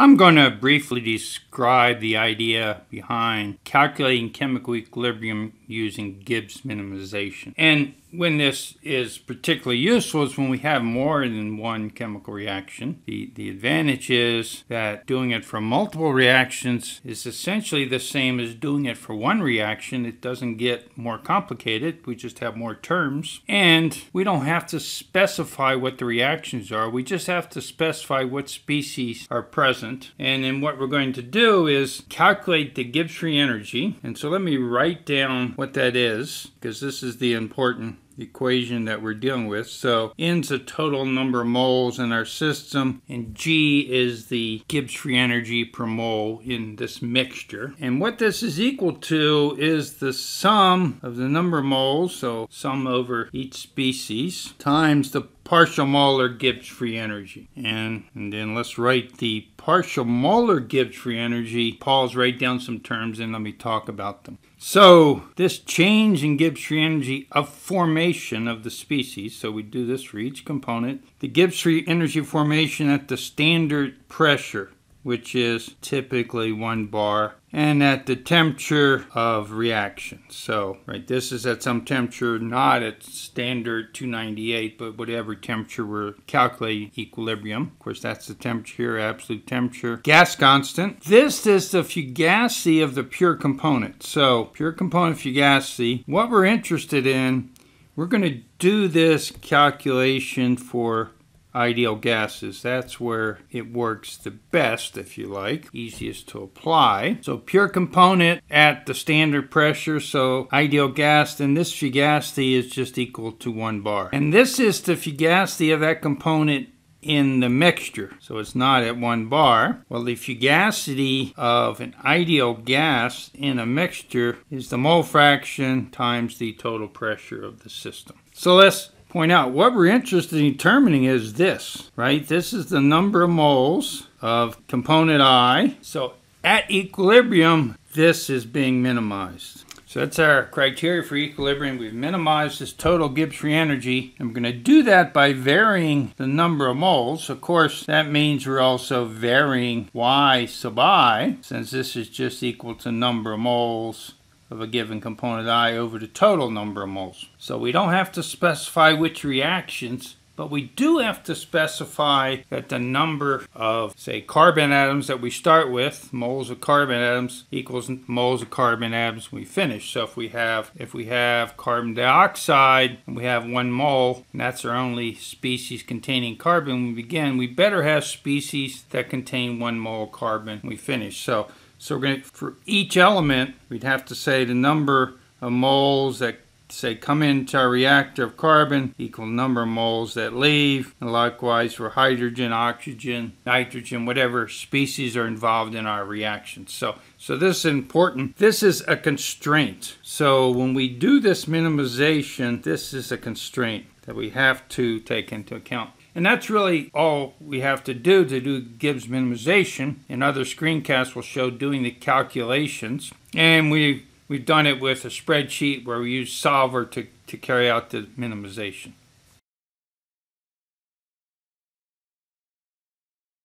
I'm going to briefly describe the idea behind calculating chemical equilibrium using Gibbs minimization. And when this is particularly useful is when we have more than one chemical reaction. The advantage is that doing it for multiple reactions is essentially the same as doing it for one reaction. It doesn't get more complicated. We just have more terms. And we don't have to specify what the reactions are. We just have to specify what species are present. And then what we're going to do is calculate the Gibbs free energy. And so let me write down what that is, because this is the important equation that we're dealing with. So N's the total number of moles in our system, and G is the Gibbs free energy per mole in this mixture. And what this is equal to is the sum of the number of moles, so sum over each species, times the partial molar Gibbs free energy. And then let's write the partial molar Gibbs free energy. Pause, write down some terms, and let me talk about them. So this change in Gibbs free energy of formation of the species, so we do this for each component, the Gibbs free energy formation at the standard pressure, which is typically 1 bar, and at the temperature of reaction. So, right, this is at some temperature, not at standard 298, but whatever temperature we're calculating equilibrium. Of course, that's the temperature here, absolute temperature. Gas constant. This is the fugacity of the pure component. So, pure component fugacity. What we're interested in, we're going to do this calculation for ideal gases. That's where it works the best, if you like, easiest to apply. So pure component at the standard pressure, so ideal gas, then this fugacity is just equal to 1 bar. And this is the fugacity of that component in the mixture, so it's not at 1 bar. Well, the fugacity of an ideal gas in a mixture is the mole fraction times the total pressure of the system. So let's point out what we're interested in determining is this, right? This is the number of moles of component I. So at equilibrium, this is being minimized. So that's our criteria for equilibrium. We've minimized this total Gibbs free energy. I'm going to do that by varying the number of moles. Of course, that means we're also varying Y sub I, since this is just equal to number of moles of a given component I over the total number of moles. So we don't have to specify which reactions, but we do have to specify that the number of, say, carbon atoms that we start with, moles of carbon atoms, equals moles of carbon atoms we finish. So if we have carbon dioxide and we have 1 mole, and that's our only species containing carbon when we begin, we better have species that contain 1 mole carbon when we finish. So we're going to, for each element, we'd have to say the number of moles that, say, come into our reactor of carbon equal number of moles that leave. And likewise for hydrogen, oxygen, nitrogen, whatever species are involved in our reaction. So this is important. This is a constraint. So when we do this minimization, this is a constraint that we have to take into account. And that's really all we have to do Gibbs minimization. And other screencasts will show doing the calculations. And we've done it with a spreadsheet where we use Solver to carry out the minimization.